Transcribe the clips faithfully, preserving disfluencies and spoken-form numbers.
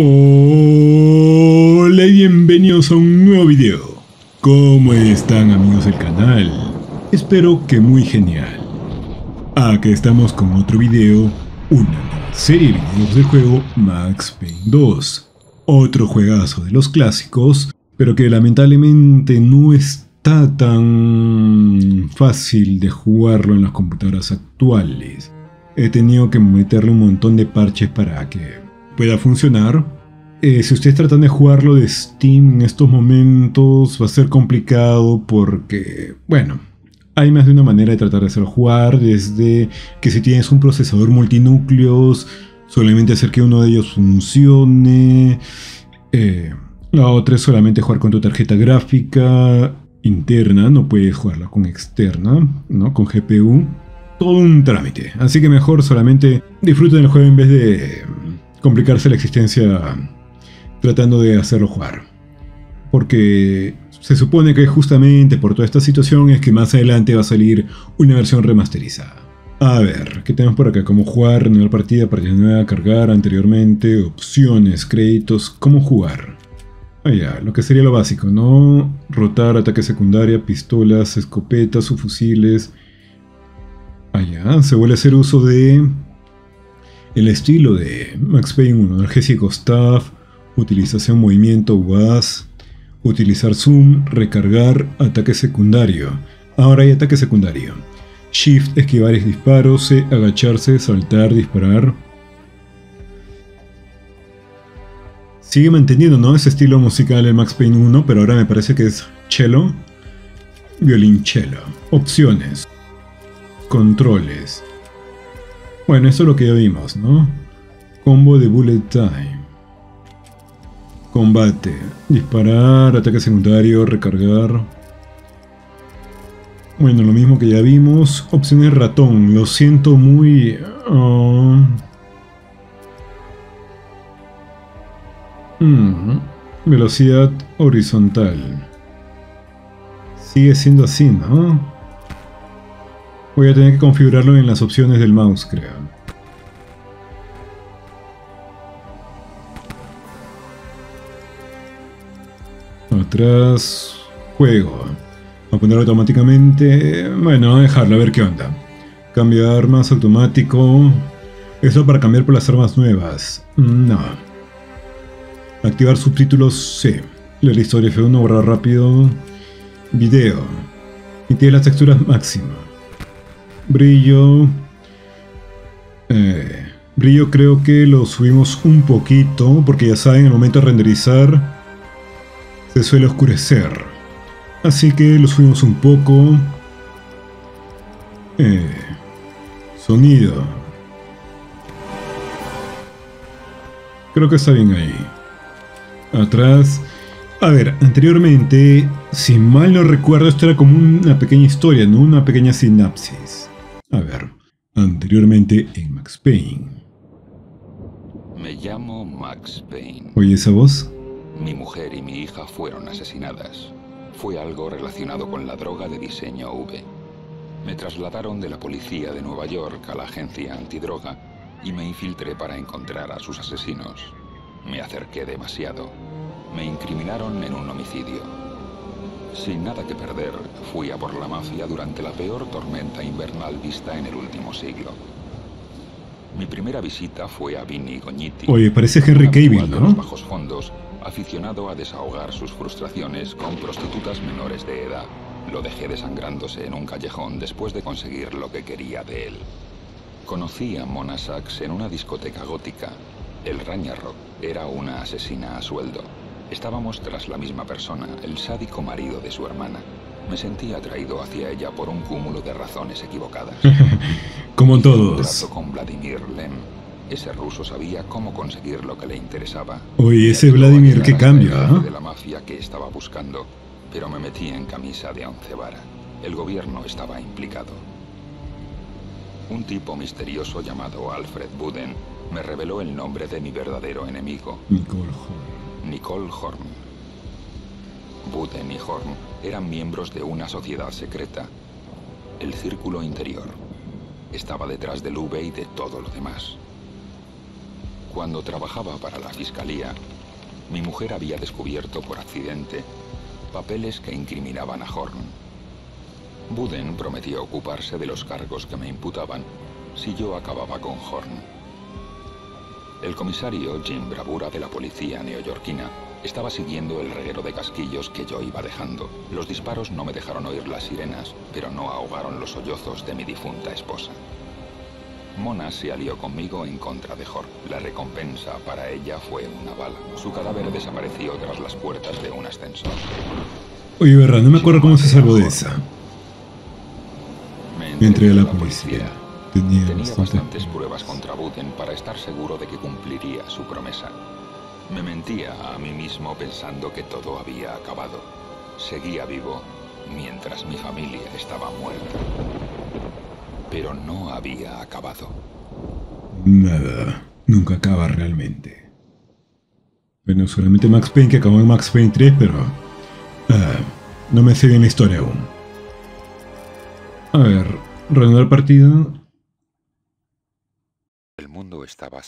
Hola y bienvenidos a un nuevo video. ¿Cómo están, amigos del canal? Espero que muy genial. Aquí estamos con otro video, una serie de videos del juego Max Payne dos. Otro juegazo de los clásicos, pero que lamentablemente no está tan fácil de jugarlo en las computadoras actuales. He tenido que meterle un montón de parches para que pueda funcionar. Eh, si ustedes tratan de jugarlo de Steam en estos momentos va a ser complicado porque, bueno, hay más de una manera de tratar de hacerlo jugar, desde que si tienes un procesador multinúcleos, solamente hacer que uno de ellos funcione. Eh, la otra es solamente jugar con tu tarjeta gráfica interna, no puedes jugarla con externa, ¿no? Con G P U. Todo un trámite, así que mejor solamente disfruten el juego en vez de complicarse la existencia tratando de hacerlo jugar, porque se supone que justamente por toda esta situación es que más adelante va a salir una versión remasterizada. A ver, ¿qué tenemos por acá? ¿Cómo jugar? ¿Renovar partida? ¿Partida nueva? ¿Cargar anteriormente? ¿Opciones? ¿Créditos? ¿Cómo jugar? Ah, ya, lo que sería lo básico, ¿no? Rotar, ataque secundaria, pistolas, escopetas, subfusiles. Ah, ya, se vuelve a hacer uso de el estilo de Max Payne uno, analgesia y costaff, utilización movimiento U A S, utilizar zoom, recargar, ataque secundario. Ahora hay ataque secundario. Shift, esquivar y disparos, agacharse, saltar, disparar. Sigue manteniendo, ¿no?, ese estilo musical en Max Payne uno, pero ahora me parece que es cello, violín cello. Opciones, controles. Bueno, eso es lo que ya vimos, ¿no? Combo de bullet time. Combate. Disparar, ataque secundario, recargar. Bueno, lo mismo que ya vimos. Opciones ratón. Lo siento muy... Uh... Mm. Velocidad horizontal. Sigue siendo así, ¿no? Voy a tener que configurarlo en las opciones del mouse, creo. Atrás, juego. A poner automáticamente. Bueno, a dejarlo, a ver qué onda. Cambio de armas automático. Eso para cambiar por las armas nuevas. No. Activar subtítulos, sí. Leer la historia F uno, borrar rápido. Video. Y tiene las texturas máximas. Brillo. Eh, brillo creo que lo subimos un poquito, porque ya saben, al momento de renderizar se suele oscurecer. Así que lo subimos un poco. Eh, sonido. Creo que está bien ahí. Atrás. A ver, anteriormente, si mal no recuerdo, esto era como una pequeña historia, ¿no? Una pequeña sinapsis. A ver, anteriormente en Max Payne. Me llamo Max Payne. ¿Oye esa voz? Mi mujer y mi hija fueron asesinadas. Fue algo relacionado con la droga de diseño V. Me trasladaron de la policía de Nueva York a la agencia antidroga y me infiltré para encontrar a sus asesinos. Me acerqué demasiado. Me incriminaron en un homicidio. Sin nada que perder, fui a por la mafia durante la peor tormenta invernal vista en el último siglo. Mi primera visita fue a Vinnie Gognitti. Oye, parece Henry Cavill, ¿no? Bajos fondos, aficionado a desahogar sus frustraciones con prostitutas menores de edad. Lo dejé desangrándose en un callejón después de conseguir lo que quería de él. Conocí a Mona Sachs en una discoteca gótica. El Rañarrock era una asesina a sueldo. Estábamos tras la misma persona, el sádico marido de su hermana. Me sentí atraído hacia ella por un cúmulo de razones equivocadas. Como todos. Hice un trato con Vladimir Lem. Ese ruso sabía cómo conseguir lo que le interesaba. Oye, ese Vladimir que cambia, ¿eh? De la mafia que estaba buscando, pero me metí en camisa de once vara. El gobierno estaba implicado. Un tipo misterioso llamado Alfred Buden me reveló el nombre de mi verdadero enemigo. Nicole Horne. Nicole Horne. Buden y Horne eran miembros de una sociedad secreta, el Círculo Interior. Estaba detrás del V y de todo lo demás. Cuando trabajaba para la fiscalía, mi mujer había descubierto por accidente papeles que incriminaban a Horne. Buden prometió ocuparse de los cargos que me imputaban si yo acababa con Horne. El comisario Jim Bravura de la policía neoyorquina estaba siguiendo el reguero de casquillos que yo iba dejando. Los disparos no me dejaron oír las sirenas, pero no ahogaron los sollozos de mi difunta esposa. Mona se alió conmigo en contra de Horne. La recompensa para ella fue una bala. Su cadáver desapareció tras las puertas de un ascensor. Oye, verdad, no me acuerdo cómo se salvó de esa. Me entregué a la policía. Tenía, Tenía bastantes pruebas contra Buden para estar seguro de que cumpliría su promesa. Me mentía a mí mismo pensando que todo había acabado. Seguía vivo mientras mi familia estaba muerta. Pero no había acabado. Nada. Nunca acaba realmente. Bueno, solamente Max Payne, que acabó en Max Payne tres, pero... Ah, no me sé bien la historia aún. A ver, reanudar partida. El mundo estaba...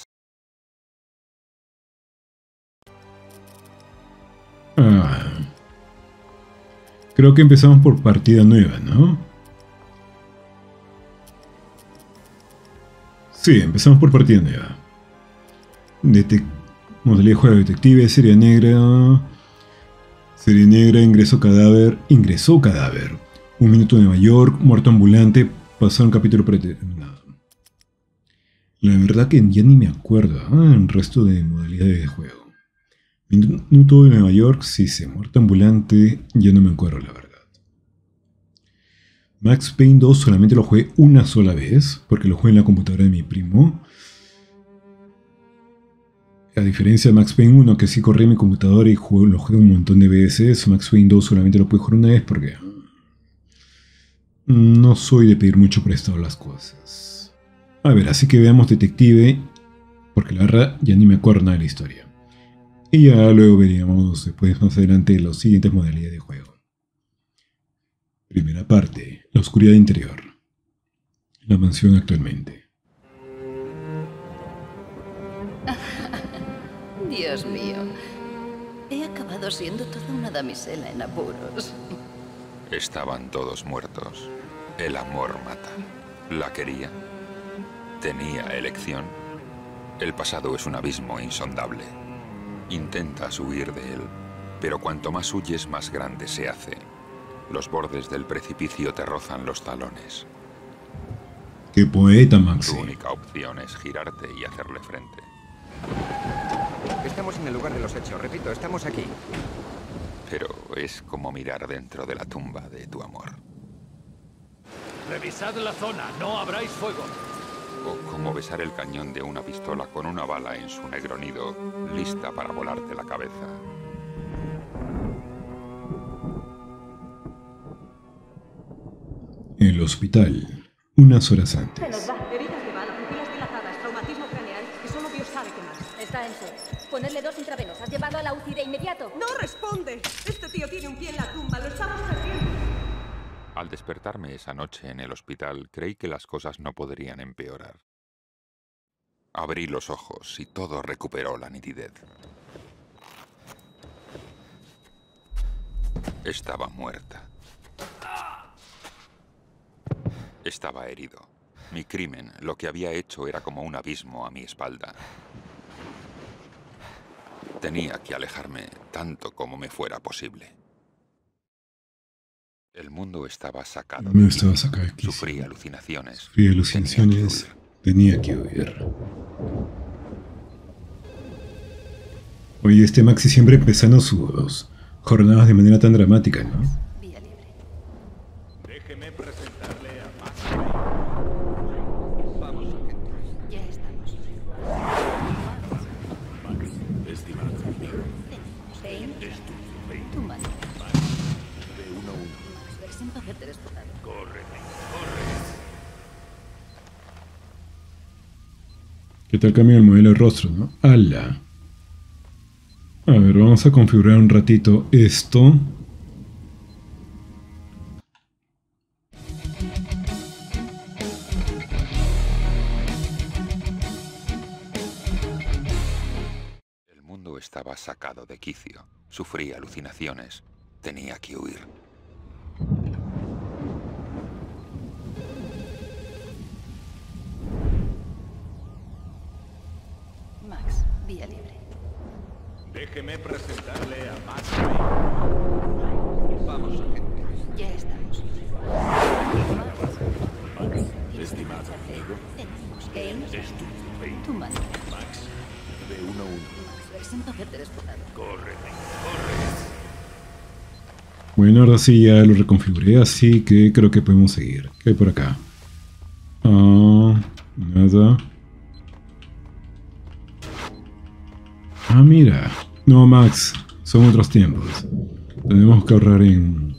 Ah. Creo que empezamos por partida nueva, ¿no? Sí, empezamos por partida nueva. Detec Modelé juego de detective, serie negra. Serie negra, ingresó cadáver. Ingresó cadáver. Un minuto en Nueva York, muerto ambulante. Pasaron capítulo predeterminado. La verdad que ya ni me acuerdo, ¿eh? El resto de modalidades de juego. Minuto de Nueva York, sí, se muerto ambulante, ya no me acuerdo la verdad. Max Payne dos solamente lo jugué una sola vez, porque lo jugué en la computadora de mi primo. A diferencia de Max Payne uno, que sí corrí en mi computadora y jugué, lo jugué un montón de veces, Max Payne dos solamente lo pude jugar una vez porque no soy de pedir mucho prestado las cosas. A ver, así que veamos Detective, porque la verdad ya ni me acuerdo nada de la historia. Y ya luego veríamos después más adelante las siguientes modalidades de juego. Primera parte, la oscuridad interior. La mansión actualmente. Dios mío, he acabado siendo toda una damisela en apuros. Estaban todos muertos. El amor mata. La quería. Tenía elección. El pasado es un abismo insondable. Intentas huir de él, pero cuanto más huyes, más grande se hace. Los bordes del precipicio te rozan los talones. ¡Qué poeta, Maxi! Tu única opción es girarte y hacerle frente. Estamos en el lugar de los hechos, repito, estamos aquí. Pero es como mirar dentro de la tumba de tu amor. Revisad la zona, no abráis fuego. O como besar el cañón de una pistola con una bala en su negro nido, lista para volarte la cabeza. El hospital, unas horas antes. Se nos va. Heridas de bala, pupilas dilatadas, traumatismo craneal, y solo Dios sabe qué más. Está en shock. Ponerle dos intravenosas, llevarlo a la U C I de inmediato. ¡No responde! Este tío tiene un pie en la tumba, lo estamos perdiendo. Al despertarme esa noche en el hospital, creí que las cosas no podrían empeorar. Abrí los ojos y todo recuperó la nitidez. Estaba muerta. Estaba herido. Mi crimen, lo que había hecho, era como un abismo a mi espalda. Tenía que alejarme tanto como me fuera posible. El mundo estaba sacado. No estaba sacado aquí. Sufría alucinaciones. Sufría alucinaciones. Tenía que huir. Oye, este Maxi siempre empezando sus jornadas de manera tan dramática, ¿no? Vía libre. Déjeme presentarle a Max. Vamos, gente. Ya estamos. Estimado conmigo. Es tu madre. Corre, corre. ¿Qué tal cambia el modelo de rostro, no? ¡Hala! A ver, vamos a configurar un ratito esto. mundo estaba sacado de quicio. Sufría alucinaciones. Tenía que huir. Max, vía libre. Déjeme presentarle a Max Payne. Vamos, agente. Ya estamos. Estimado amigo, es tu Payne. Tu madre. Max, de uno a uno. Max, siento haberte despojado. Corre, corre. Bueno, ahora sí ya lo reconfiguré, así que creo que podemos seguir. ¿Qué hay por acá? Ah, nada. Ah, mira. No, Max, son otros tiempos. Tenemos que ahorrar en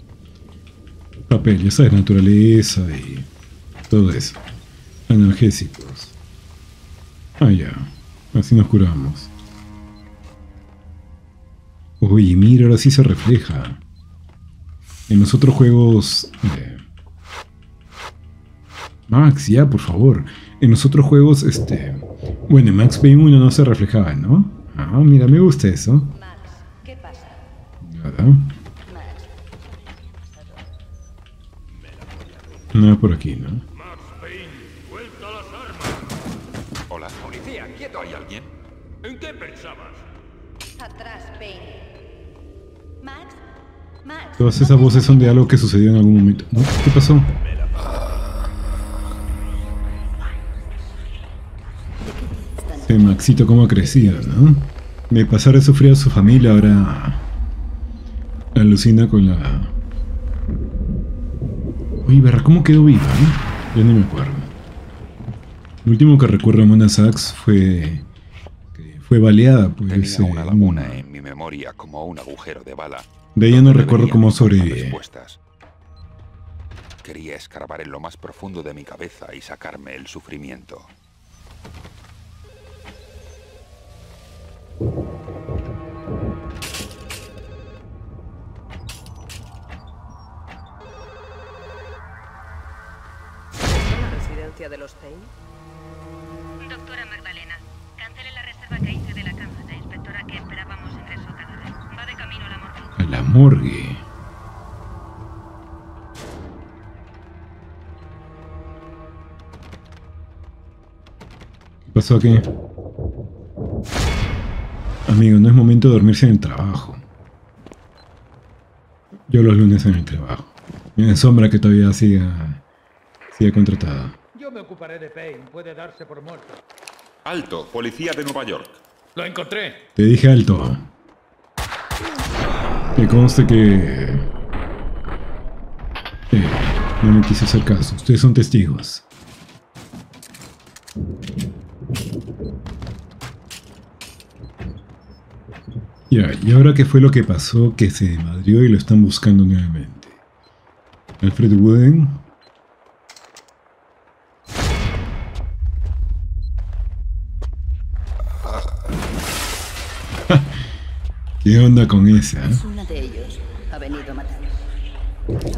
papel, ya sabes, naturaleza y todo eso. Analgésicos. Ah, ya. Así nos curamos. Uy, mira, ahora sí se refleja. En los otros juegos... Eh. Max, ya, por favor. En los otros juegos, este... Bueno, en Max Payne uno no se reflejaba, ¿no? Ah, mira, me gusta eso. Max, ¿qué pasa? Nada. Max. Nada por aquí, ¿no? Max Payne, vuelta las armas. Hola, policía, quieto. ¿Hay alguien? ¿En qué pensabas? Atrás, Payne. Max... Todas esas voces son de algo que sucedió en algún momento, ¿no? ¿Qué pasó? ¿De qué te... Sí, Maxito, cómo ha crecido, ¿no? De pasar de sufrir a su familia, ahora... alucina con la... Oye, Barra, ¿cómo quedó viva, eh? Yo no me acuerdo. Lo último que recuerdo a Mona Sachs fue... que fue baleada, pues... Tenía eh, una laguna en mi memoria como un agujero de bala. De ella no recuerdo cómo sobreviví. Quería escarbar en lo más profundo de mi cabeza y sacarme el sufrimiento. ¿Es la residencia de los Payne? Doctora Magdalena, cancele la reserva que hice de la cama. La inspectora que esperábamos ingresó cadáver. Va de camino a la morgue. La morgue. ¿Qué pasó aquí? Amigo, no es momento de dormirse en el trabajo. Yo los lunes en el trabajo. Mira, Sombra, que todavía siga, siga contratada. Yo me ocuparé de Payne. Puede darse por muerto. Alto, policía de Nueva York. Lo encontré. Te dije alto. Me conste que... Eh, no me quise hacer caso. Ustedes son testigos. Ya, ¿y ahora qué fue lo que pasó? Que se madrió y lo están buscando nuevamente. Alfred Buden. ¿Qué onda con esa? Es una de ellos. Ha venido a matar.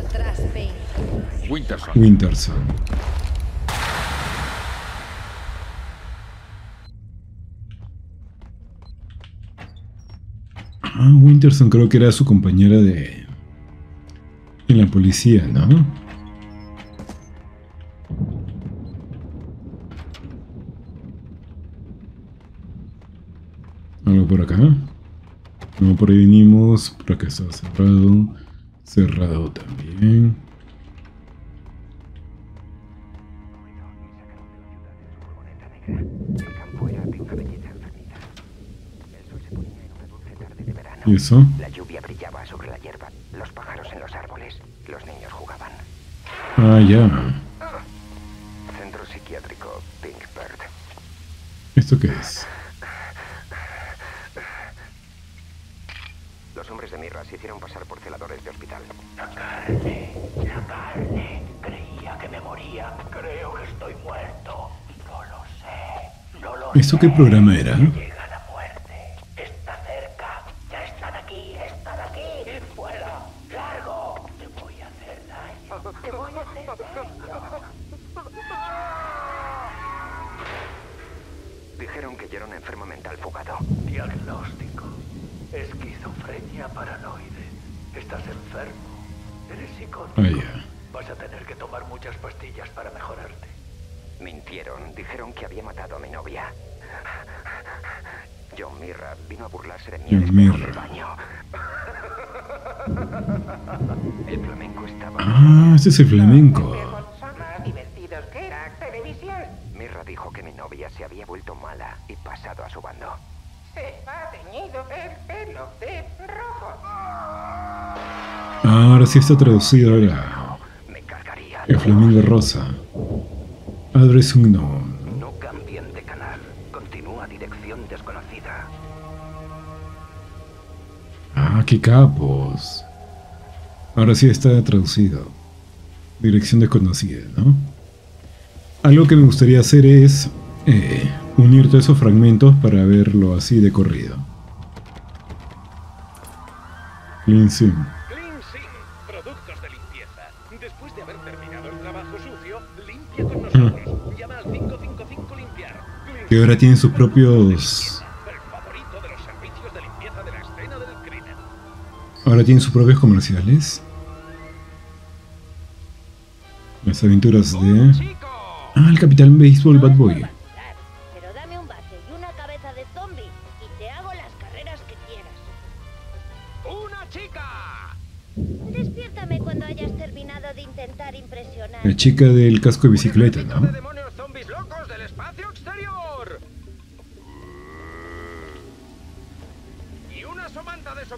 Atrás, Payne. Winterson. Winterson. Ah, Winterson creo que era su compañera de... en la policía, ¿no? ¿Algo por acá? No, por ahí vinimos, por acá está cerrado, cerrado también. ¿Y eso? La lluvia brillaba sobre la hierba, los pájaros en los árboles, los niños jugaban. Ah, ya. Centro psiquiátrico Pinkbird. ¿Esto qué es? Los hombres de mi raza hicieron pasar por celadores de hospital. La carne, la carne. Creía que me moría. Creo que estoy muerto. No lo sé. No lo sé. ¿Eso qué programa era? Llega la muerte. Está cerca. Ya están aquí. Están aquí. Fuera. Largo. Te voy a hacer daño. Te voy a hacer daño. Dijeron que yo era un enfermo mental fugado. Diagnóstico: esquizofrenia paranoide. Estás enfermo. Eres psicótico. Oh, yeah. Vas a tener que tomar muchas pastillas para mejorarte. Mintieron. Dijeron que había matado a mi novia. John Mirra vino a burlarse de mí en el baño. El flamenco estaba... Ah, este es el flamenco. Mirra dijo que mi novia se había vuelto mala y pasado a su bando. Se ha teñido el pelo de rojo. Ahora sí está traducido ahora. Me cargaría. El flamenco rosa. Adres un no. No cambien de canal. Continúa dirección desconocida. Ah, qué capos. Ahora sí está traducido. Dirección desconocida, ¿no? Algo que me gustaría hacer es eh, unir todos esos fragmentos para verlo así de corrido. Clean Sim. Que ahora tienen sus propios... Ahora tienen sus propios comerciales. Las aventuras de... Ah, el Capitán Béisbol Bad Boy. Pero dame un bate y una cabeza de zombie y te hago las carreras que quieras. ¡Una chica! Despiértame cuando hayas terminado de intentar impresionar. La chica del casco de bicicleta, ¿no?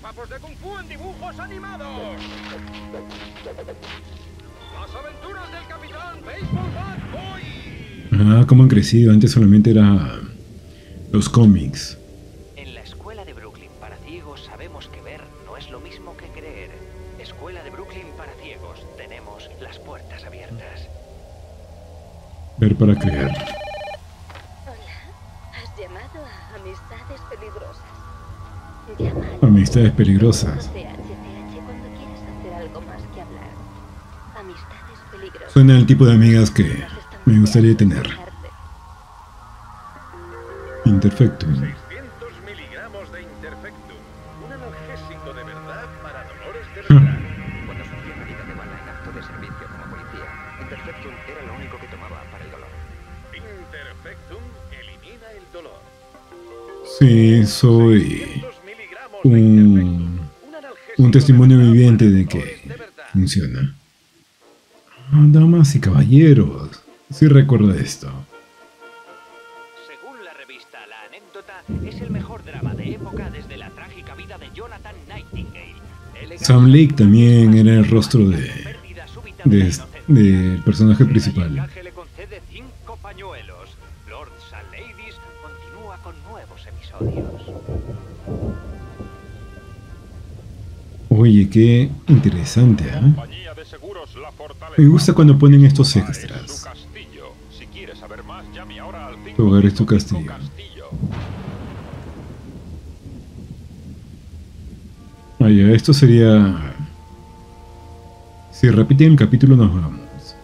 Papos de Kung Fu en dibujos animados. Las aventuras del Capitán Baseball Bat Boy. Ah, cómo han crecido. Antes solamente era los cómics. En la escuela de Brooklyn para ciegos sabemos que ver no es lo mismo que creer. Escuela de Brooklyn para ciegos. Tenemos las puertas abiertas. Ver para creer. Hola, has llamado a Amistades Peligrosas. Amistades peligrosas. Suena el tipo de amigas que me gustaría tener. Interfectum. seiscientos miligramos de Interfectum. Un analgésico de verdad para dolores de verdad. Cuando surgió mi vida de bala en acto de servicio como policía, Interfectum era lo único que tomaba para el dolor. Interfectum elimina el dolor. Sí, soy... Un, un testimonio viviente de que funciona. Oh, damas y caballeros, sí recuerdo esto. Según la revista La Anécdota, es el mejor drama de época desde la trágica vida de Jonathan Nightingale. Sam Lake también era el rostro de del de, de personaje principal. Oye, qué interesante, ¿eh? Me gusta cuando ponen estos extras. Tu hogar es tu castillo. Oye, esto sería... Si repiten el capítulo nos vamos.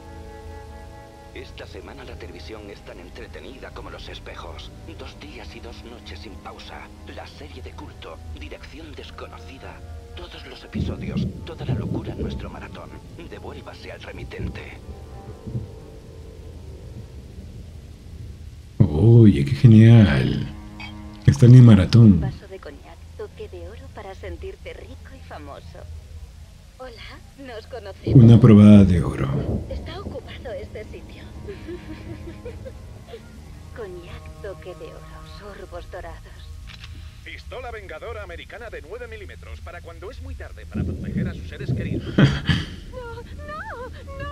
Esta semana la televisión es tan entretenida como los espejos. Dos días y dos noches sin pausa. La serie de culto, dirección desconocida. Todos los episodios, toda la locura en nuestro maratón. Devuélvase al remitente. Oye, qué genial. Está en el maratón. Un vaso de coñac, toque de oro para sentirte rico y famoso. Hola, nos conocemos. Una probada de oro. Está ocupado este sitio. Coñac, toque de oro, sorbos dorados. Pistola vengadora americana de nueve milímetros para cuando es muy tarde para proteger a sus seres queridos. No, no, no.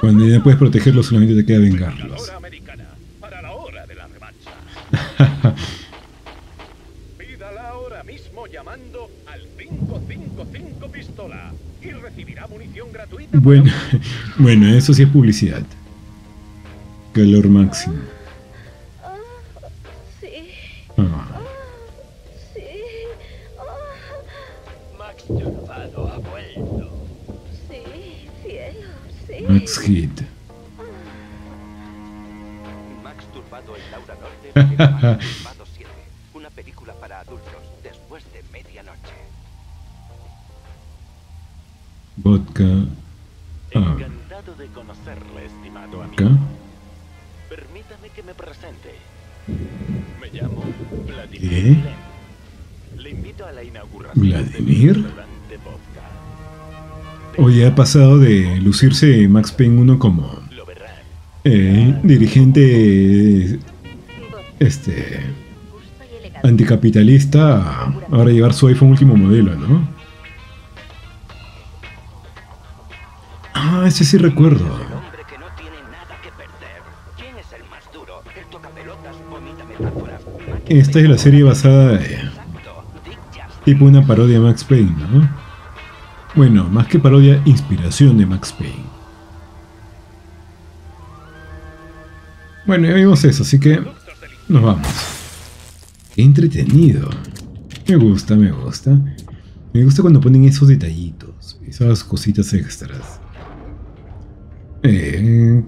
Cuando ya puedes protegerlos solamente te queda vengarlos. Vengadora americana para la hora de la revancha. Pídala ahora mismo llamando al cinco cinco cinco pistola y recibirá munición gratuita. Bueno, bueno, eso sí es publicidad. Calor máximo. Max Hit. Max Turbado el Laura Norte. una película para adultos después de medianoche. Vodka. Encantado de conocerle, estimado amigo. Permítame que me presente. Me llamo Vladimir Lem. Le invito a la inauguración Vladimir. Del restaurante Vodka. Hoy ha pasado de lucirse Max Payne uno como eh, dirigente este anticapitalista, ahora llevar su iPhone último modelo, ¿no? Ah, ese sí recuerdo. Esta es la serie basada en tipo una parodia de Max Payne, ¿no? Bueno, más que parodia, inspiración de Max Payne. Bueno, ya vimos eso, así que nos vamos. Qué entretenido. Me gusta, me gusta. Me gusta cuando ponen esos detallitos, esas cositas extras. Eh,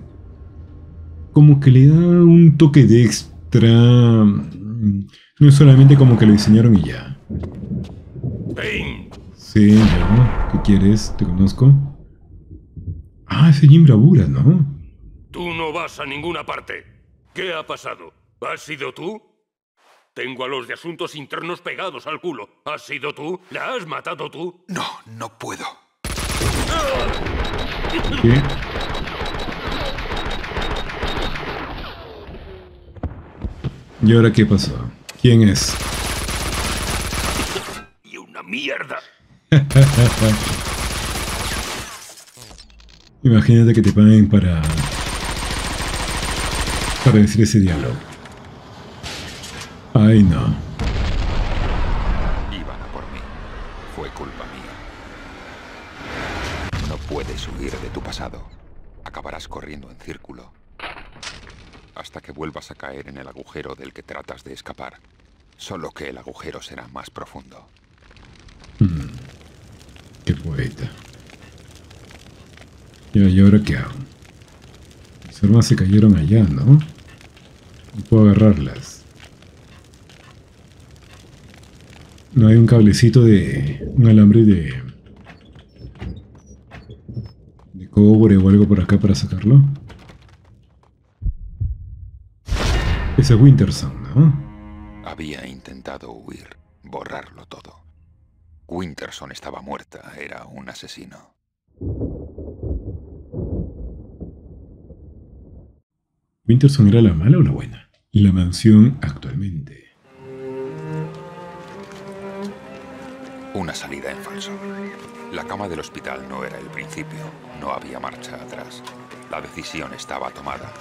como que le da un toque de extra. No es solamente como que lo diseñaron y ya. Payne. Sí, ¿no? ¿Qué quieres? Te conozco. Ah, es Jim Bravura, ¿no? Tú no vas a ninguna parte. ¿Qué ha pasado? ¿Has sido tú? Tengo a los de asuntos internos pegados al culo. ¿Has sido tú? ¿La has matado tú? No, no puedo. ¿Qué? ¿Y ahora qué pasó? ¿Quién es? ¡Mierda! Imagínate que te paguen para... para decir ese diálogo. Ay, no. Iban a por mí. Fue culpa mía. No puedes huir de tu pasado. Acabarás corriendo en círculo. Hasta que vuelvas a caer en el agujero del que tratas de escapar. Solo que el agujero será más profundo. Hmm. Qué poeta. Ya, ¿y ahora qué hago? Mis armas se cayeron allá, ¿no? No puedo agarrarlas. No hay un cablecito de... un alambre de... de cobre o algo por acá para sacarlo. Ese es Winterson, ¿no? Había intentado huir, borrarlo todo. Winterson estaba muerta, era un asesino. ¿Winterson era la mala o la buena? La mansión actualmente. Una salida en falso. La cama del hospital no era el principio, no había marcha atrás. La decisión estaba tomada.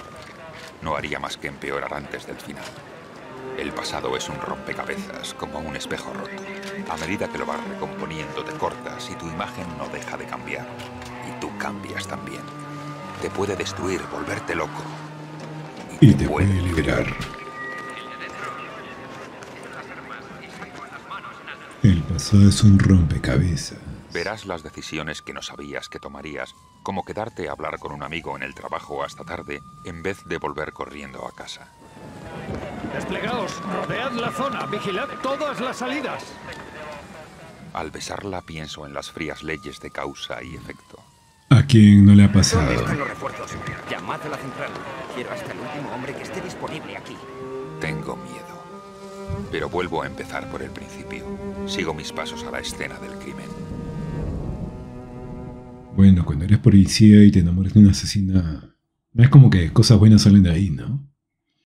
No haría más que empeorar antes del final. El pasado es un rompecabezas, como un espejo roto. A medida que lo vas recomponiendo te cortas y tu imagen no deja de cambiar. Y tú cambias también. Te puede destruir, volverte loco. Y, y te, te puede, puede liberar. El pasado es un rompecabezas. Verás las decisiones que no sabías que tomarías, como quedarte a hablar con un amigo en el trabajo hasta tarde, en vez de volver corriendo a casa. Desplegaos, rodead la zona, vigilad todas las salidas. Al besarla pienso en las frías leyes de causa y efecto. ¿A quién no le ha pasado? ¿Dónde están los refuerzos? Llamad a la central. Quiero hasta el último hombre que esté disponible aquí. Tengo miedo. Pero vuelvo a empezar por el principio. Sigo mis pasos a la escena del crimen. Bueno, cuando eres policía y te enamoras de una asesina, no es como que cosas buenas salen de ahí, ¿no?